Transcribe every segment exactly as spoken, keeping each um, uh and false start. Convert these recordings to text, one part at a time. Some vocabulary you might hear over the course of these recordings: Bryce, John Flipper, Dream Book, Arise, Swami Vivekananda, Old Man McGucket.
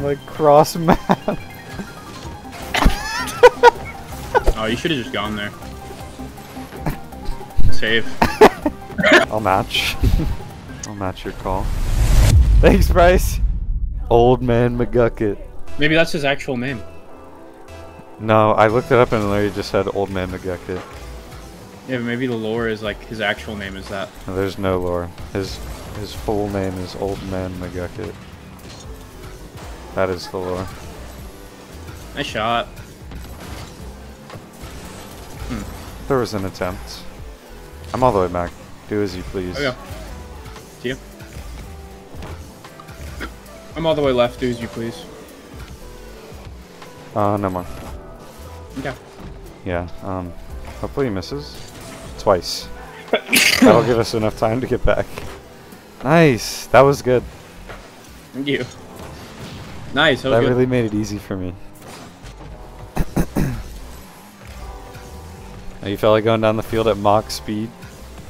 fucking like cross map. Oh, you should have just gone there. Save. I'll match. I'll match your call. Thanks, Bryce. Old Man McGucket. Maybe that's his actual name. No, I looked it up and Larry just said Old Man McGucket. Yeah, but maybe the lore is like his actual name is that. No, there's no lore. His his full name is Old Man McGucket. That is the lore. Nice shot. Hmm. There was an attempt. I'm all the way back. Do as you please. Okay. See ya. I'm all the way left. Do as you please. Uh, no more. Okay. Yeah, um, hopefully he misses. Twice. That'll give us enough time to get back. Nice! That was good. Thank you. Nice, that was That good. really made it easy for me. You felt like going down the field at mock speed?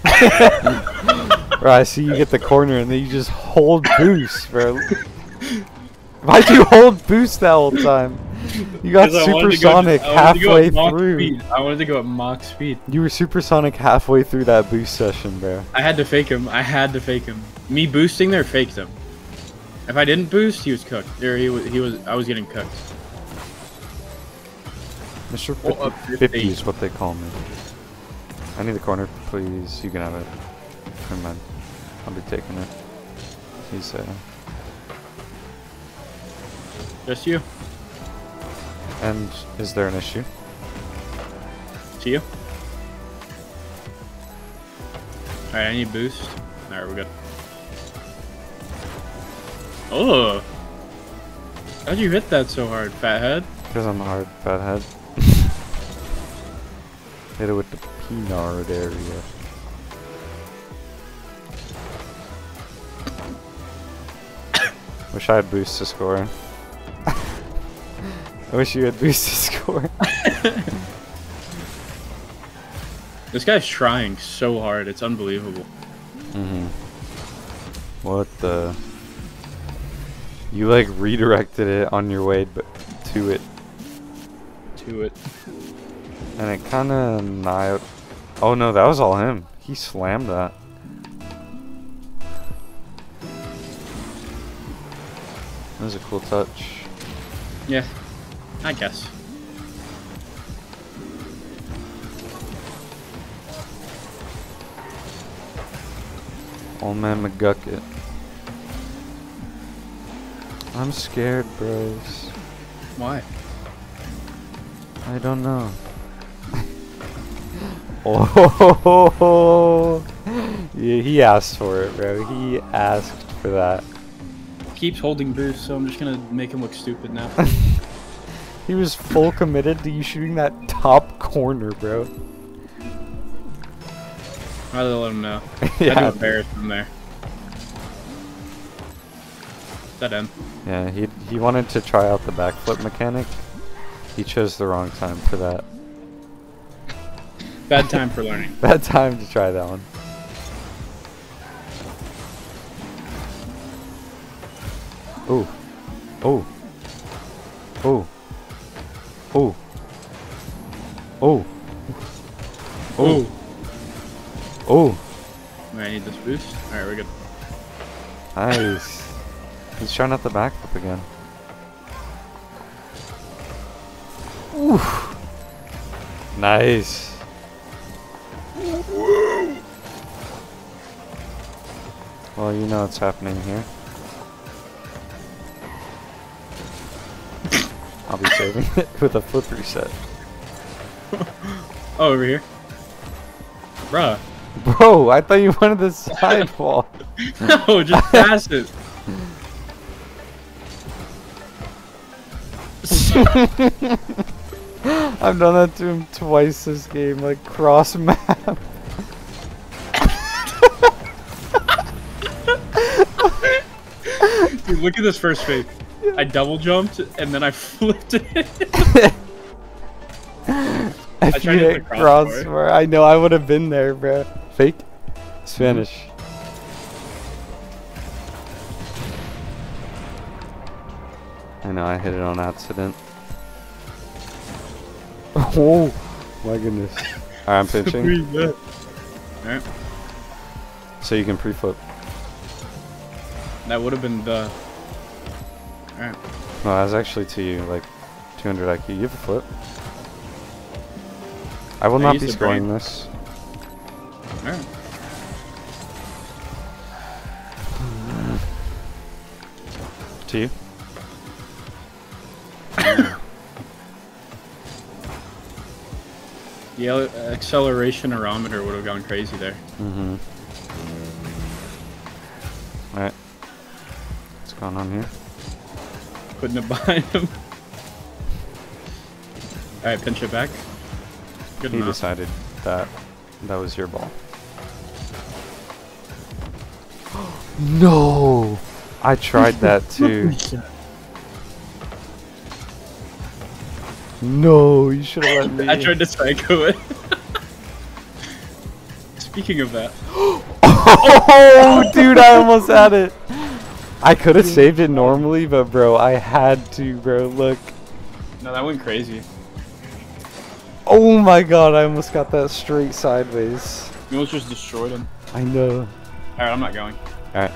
Bro, I see you get the corner and then you just hold boost, bro. Why'd you hold boost that whole time? You got supersonic halfway through. I wanted to go at mock speed. You were supersonic halfway through that boost session, bro. I had to fake him. I had to fake him. Me boosting there faked him. If I didn't boost, he was cooked. Or he was. He was. I was getting cooked. Mister fifty is what they call me. I need the corner, please. You can have it. Never mind. I'll be taking it. He's uh. Just you. And is there an issue? To you. Alright, I need boost. Alright, we're good. Oh! How'd you hit that so hard, fathead? Because I'm hard, fathead. Hit it with the peanut area. Wish I had boost to score. I wish you had boost to score. This guy's trying so hard, it's unbelievable. Mm-hmm. What the? You like redirected it on your way but to it. To it. And it kind of nigh. Oh no, that was all him. He slammed that. That was a cool touch. Yeah. I guess. Old Man McGucket. I'm scared, bros. Why? I don't know. Oh, yeah, he asked for it, bro. He asked for that. Keeps holding boost, so I'm just gonna make him look stupid now. He was full committed to you shooting that top corner, bro. I didn't let him know. Yeah. I had to embarrass him there. Is that him? Yeah, he, he wanted to try out the backflip mechanic. He chose the wrong time for that. Bad time for learning. Bad time to try that one. Oh. Oh. Oh. Oh. Oh. Oh. Oh. I need this boost. Alright, we're good. Nice. He's trying out the backflip again. Oof. Nice. Whoa. Well, you know what's happening here. I'll be saving it with a flip reset. Oh, over here. Bruh. Bro, I thought you wanted the sidewall. No, just pass it. I've done that to him twice this game, like cross map. Dude, look at this first fake. I double jumped and then I flipped it. I, I tried to hit cross crossbar. I know I would have been there, bro. Fake Spanish. I know, I hit it on accident. Oh my goodness. Alright, I'm pitching. Alright. So you can pre-flip. That would have been the... Alright. No, I was actually to you, like, two hundred I Q. You have a flip. I will I not be scoring brain. this. Alright. To you. The acceleration-erometer would have gone crazy there. Mm-hmm. Alright. What's going on here? Putting it behind him. Alright, pinch it back. Good he enough. Decided that that was your ball. No! I tried that too. No, you should have let me. I tried to psycho it. Speaking of that. Oh, dude, I almost had it. I could have saved it normally, but bro, I had to, bro. Look. No, that went crazy. Oh my god, I almost got that straight sideways. You almost just destroyed him. I know. Alright, I'm not going. Alright.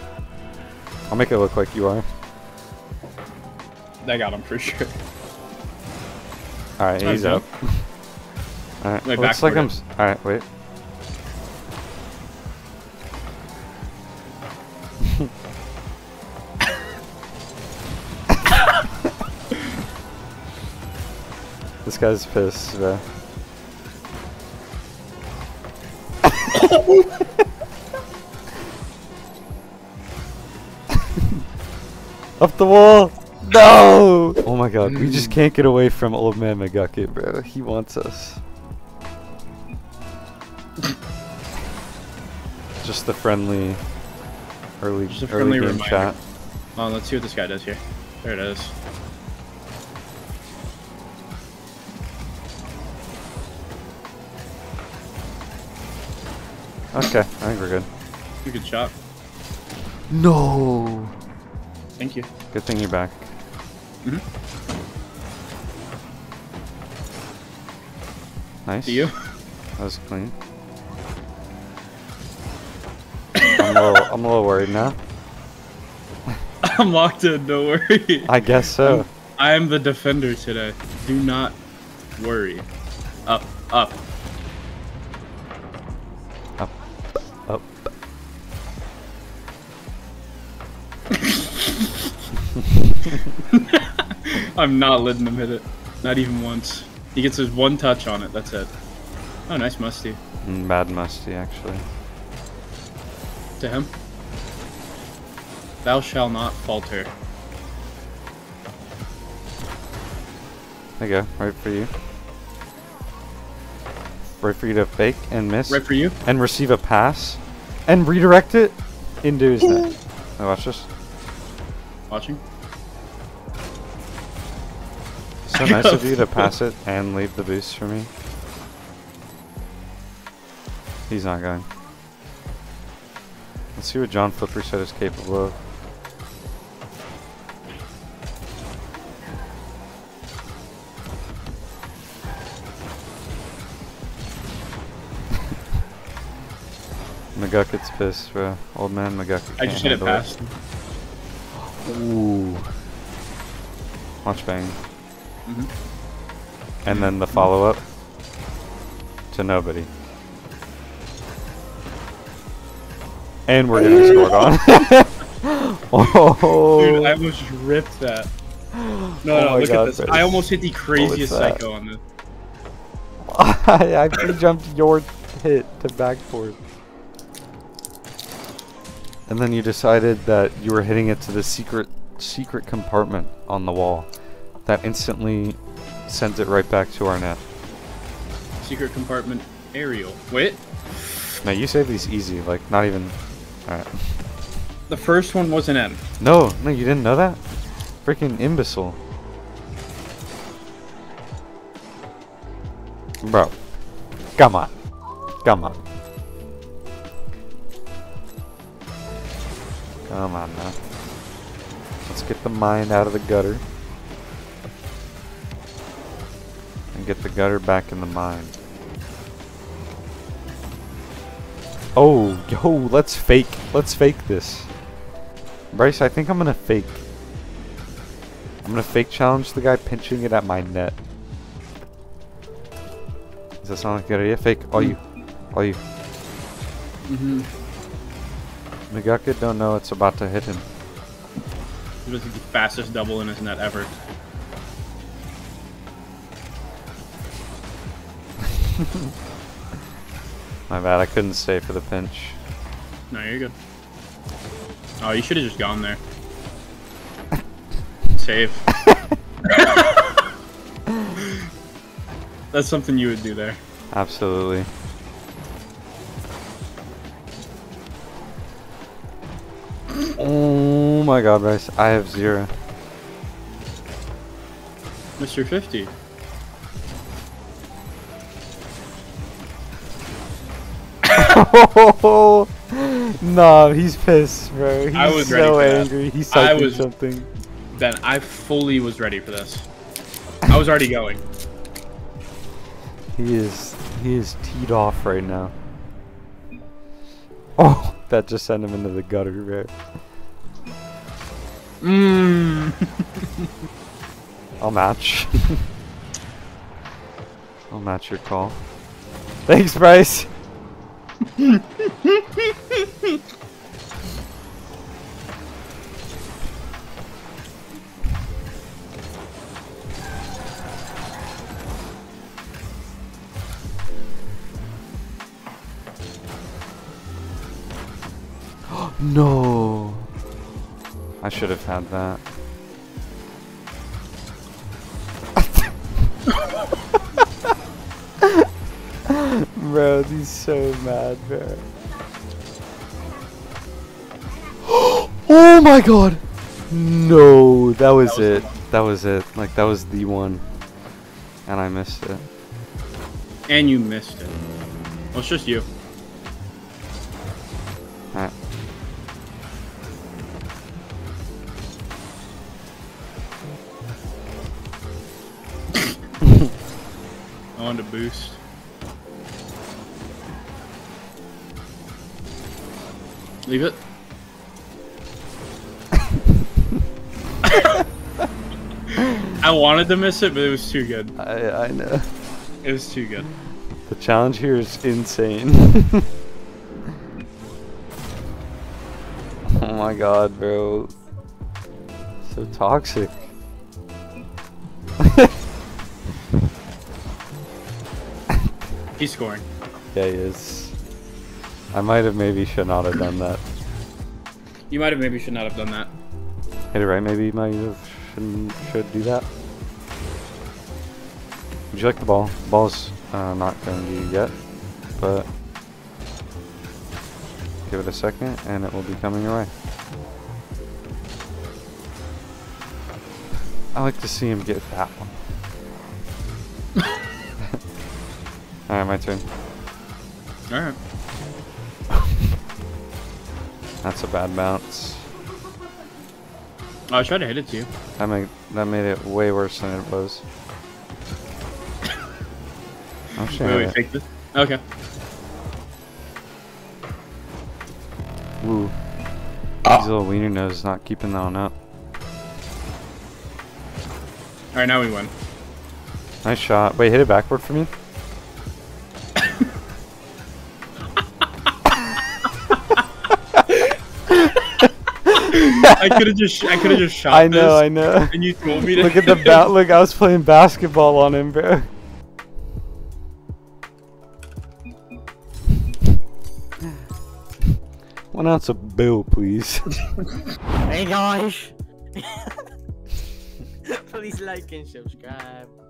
I'll make it look like you are. That got him for sure. Alright, he's up. Alright, looks like I'm... Alright, wait. This guy's pissed, bro. Up the wall! No! Oh my god, we just can't get away from Old Man McGucket, bro. He wants us. Just the friendly early, just a friendly early game reminder. Chat. Oh, let's see what this guy does here. There it is. Okay, I think we're good. You can shot. No! Thank you. Good thing you're back. Mm-hmm. Nice. See you. That was clean. I'm, a little, I'm a little worried now. I'm locked in, don't worry. I guess so. I am the defender today. Do not worry. Up, up. Up, up. I'm not letting him hit it. Not even once. He gets his one touch on it, that's it. Oh, nice musty. Bad musty, actually. To him. Thou shall not falter. There you go, right for you. Right for you to fake and miss. Right for you. And receive a pass. And redirect it into his net. Now watch this. Watching. So nice of you to pass it and leave the boost for me. He's not going. Let's see what John Flipper said is capable of. McGucket's pissed, bro. Old Man McGucket. I just hit it past him. Ooh. Watch bang. Mm-hmm. And then the follow-up to nobody. And we're getting scored on. Oh. Dude, I almost ripped that. No, no, oh look God, at this. Chris. I almost hit the craziest psycho on this. I, I could have jumped your hit to backboard. And then you decided that you were hitting it to the secret secret compartment on the wall. That instantly sends it right back to our net. Secret compartment aerial. Wait. Now you save these easy, like not even. Alright. The first one wasn't in. No, no, you didn't know that? Freaking imbecile. Bro. Come on. Come on. Come on now. Let's get the mind out of the gutter. and get the gutter back in the mine. Oh, yo, let's fake. Let's fake this. Bryce, I think I'm gonna fake. I'm gonna fake challenge the guy pinching it at my net. Does that sound like a good idea? Fake. All you. All you. Mm-hmm. McGucket don't know it's about to hit him. It was the fastest double in his net ever. My bad, I couldn't stay for the pinch. No, you're good. Oh, you should have just gone there. Save. That's something you would do there. Absolutely. Oh my god, Bryce, I have zero. Mister fifty. No, nah, he's pissed, bro. He's I was so ready for angry. That. He I was something. Then I fully was ready for this. I was already going. He is he is teed off right now. Oh, that just sent him into the gutter, bro. Mmm. I'll match. I'll match your call. Thanks, Bryce. No, I should have had that. Bro, he's so mad, bro. Oh my god! No, that was, that was it. That was it. Like, that was the one. And I missed it. And you missed it. Well, it's just you. Alright. On to boost. Leave it. I wanted to miss it, but it was too good. I, I know. It was too good. The challenge here is insane. Oh my god, bro. So toxic. He's scoring. Yeah, he is. I might have maybe should not have done that. You might have maybe should not have done that. Hit it right, maybe you might have shouldn't should do that. Would you like the ball? The ball's uh, not going to be yet, but give it a second and it will be coming your way. I like to see him get that one. Alright, my turn. Alright. That's a bad bounce. Oh, I tried to hit it to you. That made, that made it way worse than it was. I'm sure. Wait, wait, take this. Okay. Woo. Oh. His little wiener nose is not keeping that one up. Alright, now we win. Nice shot. Wait, hit it backward for me. I could have just, I could have just shot. I know, this I know. And you told me to. Look at the bat. Look, I was playing basketball on him, bro. One ounce of Bill, please. Hey guys, please like and subscribe.